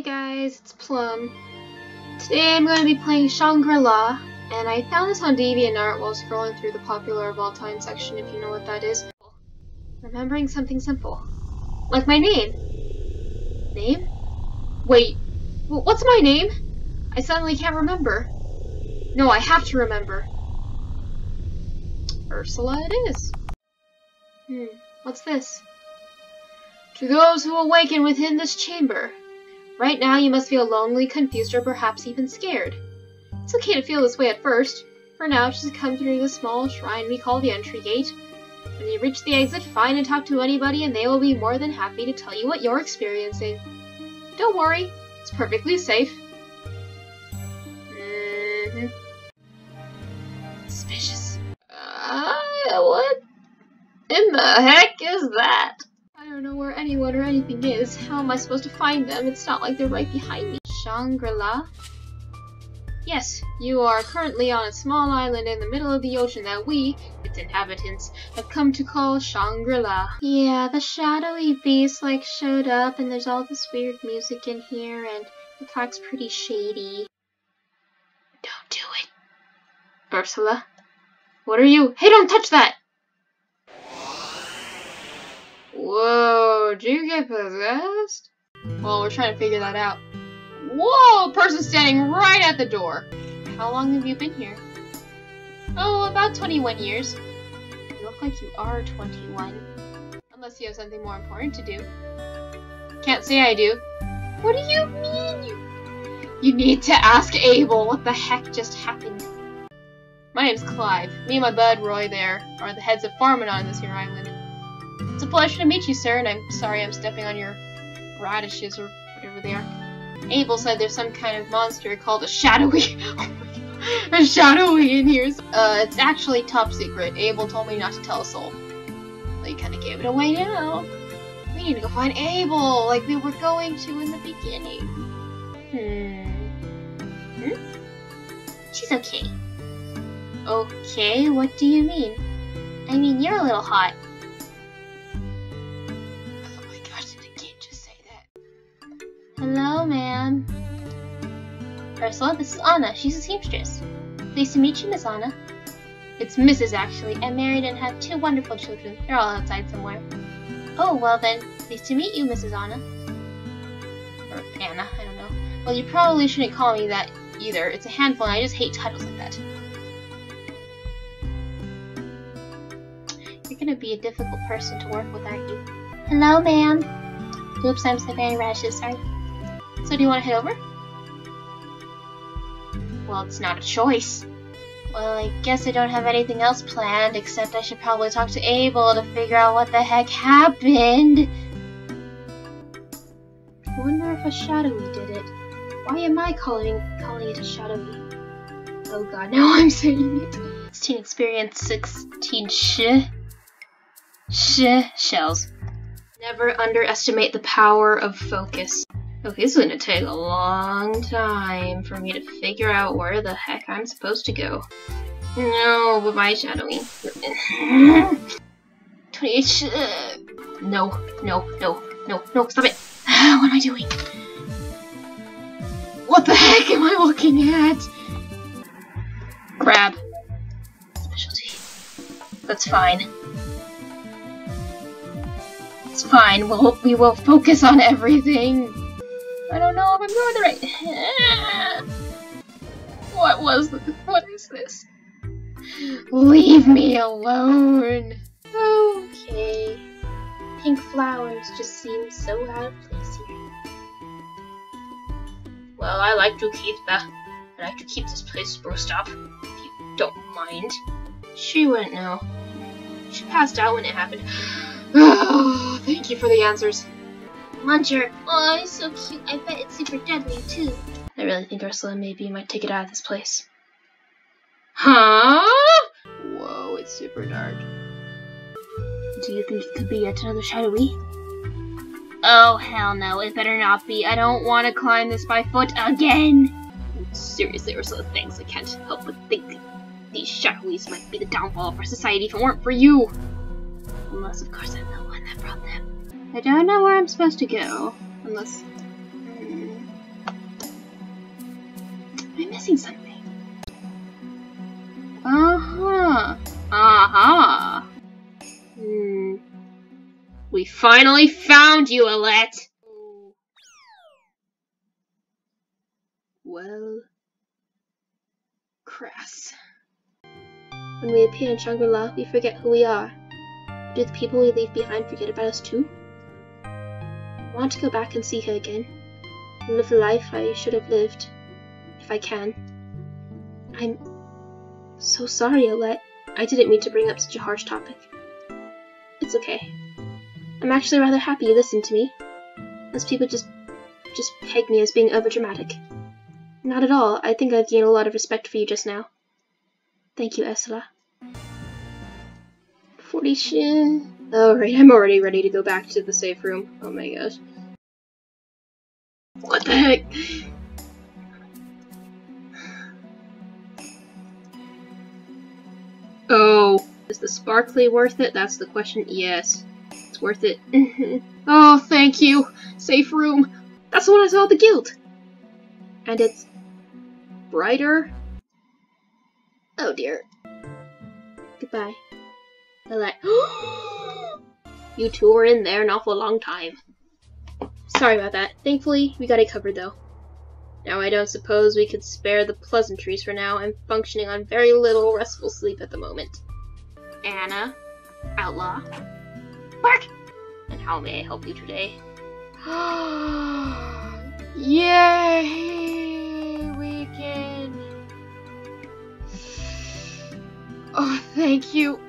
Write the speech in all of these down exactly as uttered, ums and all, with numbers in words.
Hey guys, it's Plum. Today I'm going to be playing Shangri-La, and I found this on DeviantArt while scrolling through the popular of all time section, if you know what that is. Remembering something simple. Like my name. Name? Wait, what's my name? I suddenly can't remember. No, I have to remember. Ursula it is. Hmm, what's this? To those who awaken within this chamber. Right now, you must feel lonely, confused, or perhaps even scared. It's okay to feel this way at first. For now, just come through the small shrine we call the entry gate. When you reach the exit, find and talk to anybody, and they will be more than happy to tell you what you're experiencing. Don't worry, it's perfectly safe. Mm-hmm. Suspicious. Uh, what in the heck is that? I don't know where anyone or anything is. How am I supposed to find them? It's not like they're right behind me. Shangri-La? Yes, you are currently on a small island in the middle of the ocean that we, its inhabitants, have come to call Shangri-La. Yeah, the shadowy beast like showed up and there's all this weird music in here and the plaque's pretty shady. Don't do it. Ursula? What are you? Hey, don't touch that! Whoa, did you get possessed? Well, we're trying to figure that out. Whoa, person standing right at the door. How long have you been here? Oh, about twenty-one years. You look like you are twenty-one. Unless you have something more important to do. Can't say I do. What do you mean? You, you need to ask Abel what the heck just happened. My name's Clive. Me and my bud Roy there are the heads of Farmin'on on this here island. It's a pleasure to meet you, sir, and I'm sorry I'm stepping on your radishes or whatever they are. Abel said there's some kind of monster called a shadowy. A shadowy in here. Uh, it's actually top secret. Abel told me not to tell a soul. Well, you kind of gave it away now. We need to go find Abel, like we were going to in the beginning. Hmm. Hmm? She's okay. Okay, what do you mean? I mean, you're a little hot. Hello, ma'am. Ursula, this is Anna. She's a seamstress. Pleased to meet you, Miss Anna. It's Missus actually. I'm married and have two wonderful children. They're all outside somewhere. Oh, well then. Pleased to meet you, Missus Anna. Or Anna, I don't know. Well, you probably shouldn't call me that either. It's a handful and I just hate titles like that. You're gonna be a difficult person to work with, aren't you? Hello, ma'am. Oops, I'm so very rashes, sorry. So do you want to head over? Well, it's not a choice. Well, I guess I don't have anything else planned, except I should probably talk to Abel to figure out what the heck happened. I wonder if a shadowy did it. Why am I calling calling it a shadowy? Oh god, now I'm saying it. sixteen experience, sixteen sh... sh... shells. Never underestimate the power of focus. Okay, this is gonna take a long time for me to figure out where the heck I'm supposed to go. No, but my shadowing. twenty-eight. No, no, no, no, no, stop it. What am I doing? What the heck am I looking at? Grab. Specialty. That's fine. It's fine. We'll, we will focus on everything. I don't know if I'm going the right. What was this? What is this? Leave me alone. Okay. Pink flowers just seem so out of place here. Well, I like to keep that. I like to keep this place spruced up. If you don't mind. She wouldn't know. She passed out when it happened. Oh, thank you for the answers. Muncher. Oh, he's so cute. I bet it's super deadly, too. I really think Ursula maybe might take it out of this place. Huh? Whoa, it's super dark. Do you think it could be yet another shadowy? Oh, hell no. It better not be. I don't want to climb this by foot again. Seriously, Ursula, thanks. I can't help but think these shadowies might be the downfall of our society if it weren't for you. Unless, of course, I'm the one that brought them. I don't know where I'm supposed to go. Unless... Mm, missing something. Uh-huh. Uh-huh. Hmm. We finally found you, Olette! Well... crass. When we appear in Shangri-La, we forget who we are. Do the people we leave behind forget about us too? I want to go back and see her again, and live the life I should have lived, if I can. I'm so sorry, Olette. I didn't mean to bring up such a harsh topic. It's okay. I'm actually rather happy you listened to me. Most people just, just peg me as being overdramatic. Not at all. I think I've gained a lot of respect for you just now. Thank you, Essela. Forty shin. Alright, I'm already ready to go back to the safe room. Oh my gosh. What the heck? Oh. Is the sparkly worth it? That's the question. Yes. It's worth it. Oh, thank you. Safe room. That's the one I saw at the guild. And it's... brighter? Oh dear. Goodbye. Olette. You two were in there an awful long time. Sorry about that. Thankfully, we got it covered though. Now I don't suppose we could spare the pleasantries for now. I'm functioning on very little restful sleep at the moment. Anna, Outlaw, Bark! And how may I help you today? Yay! We can... Oh, thank you.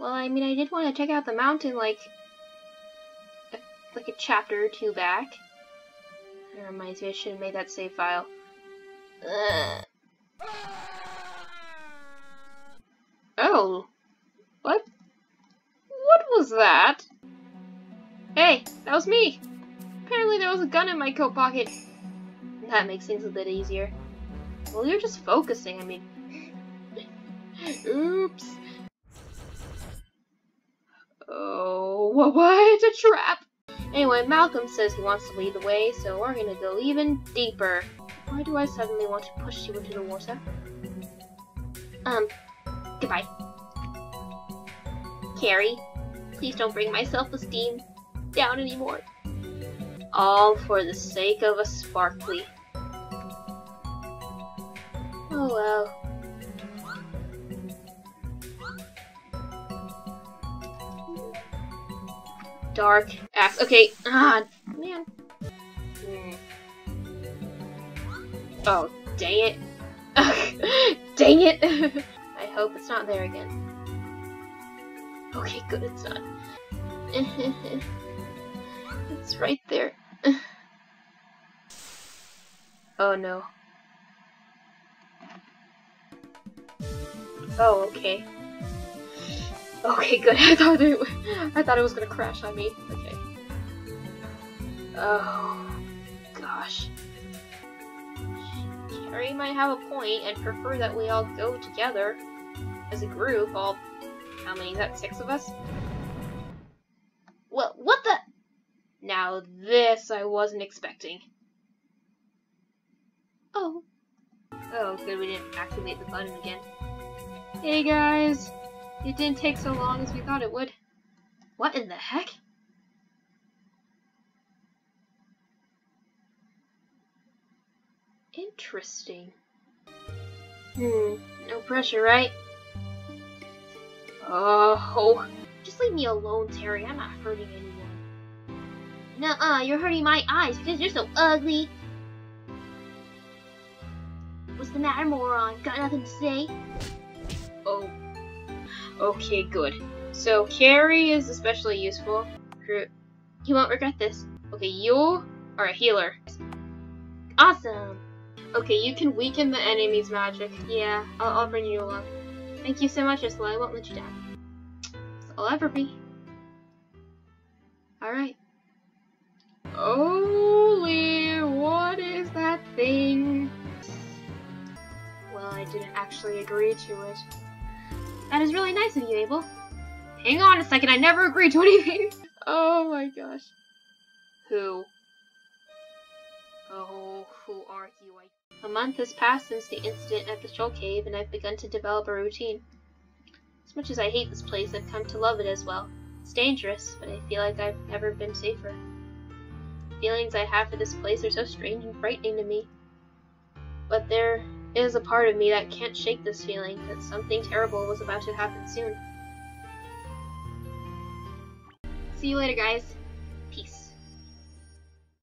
Well, I mean, I did want to check out the mountain, like, a, like a chapter or two back. That reminds me, I should have made that save file. Ugh. Oh. What? What was that? Hey, that was me! Apparently there was a gun in my coat pocket. That makes things a bit easier. Well, you're just focusing, I mean. Oops. Oh, what a trap! Anyway, Malcolm says he wants to lead the way, so we're gonna go even deeper. Why do I suddenly want to push you into the water? Um, goodbye. Carrie, please don't bring my self-esteem down anymore. All for the sake of a sparkly. Oh well. Dark axe. Okay. Ah, man. Mm. Oh, dang it. Dang it. I hope it's not there again. Okay, good, it's not. It's right there. Oh, no. Oh, okay. Okay, good. I thought it. I thought it was gonna crash on me. Okay. Oh gosh. Terry might have a point, and prefer that we all go together as a group. All. How many is that? Six of us. What? What the? Now this I wasn't expecting. Oh. Oh, good. We didn't activate the button again. Hey guys. It didn't take so long as we thought it would. What in the heck? Interesting. Hmm, no pressure, right? Oh, just leave me alone, Terry. I'm not hurting anyone. Nuh-uh, you're hurting my eyes because you're so ugly. What's the matter, moron? Got nothing to say? Oh. Okay, good. So, Carrie is especially useful. You won't regret this. Okay, you are a healer. Awesome! Okay, you can weaken the enemy's magic. Yeah, I'll, I'll bring you along. Thank you so much, Isla. I won't let you down. That's all ever be. Alright. Holy, what is that thing? Well, I didn't actually agree to it. That is really nice of you, Abel. Hang on a second, I never agreed to anything! Oh my gosh. Who? Oh, who are argue. I... A month has passed since the incident at the Troll Cave, and I've begun to develop a routine. As much as I hate this place, I've come to love it as well. It's dangerous, but I feel like I've never been safer. The feelings I have for this place are so strange and frightening to me. But there is a part of me that can't shake this feeling that something terrible was about to happen soon. See you later, guys.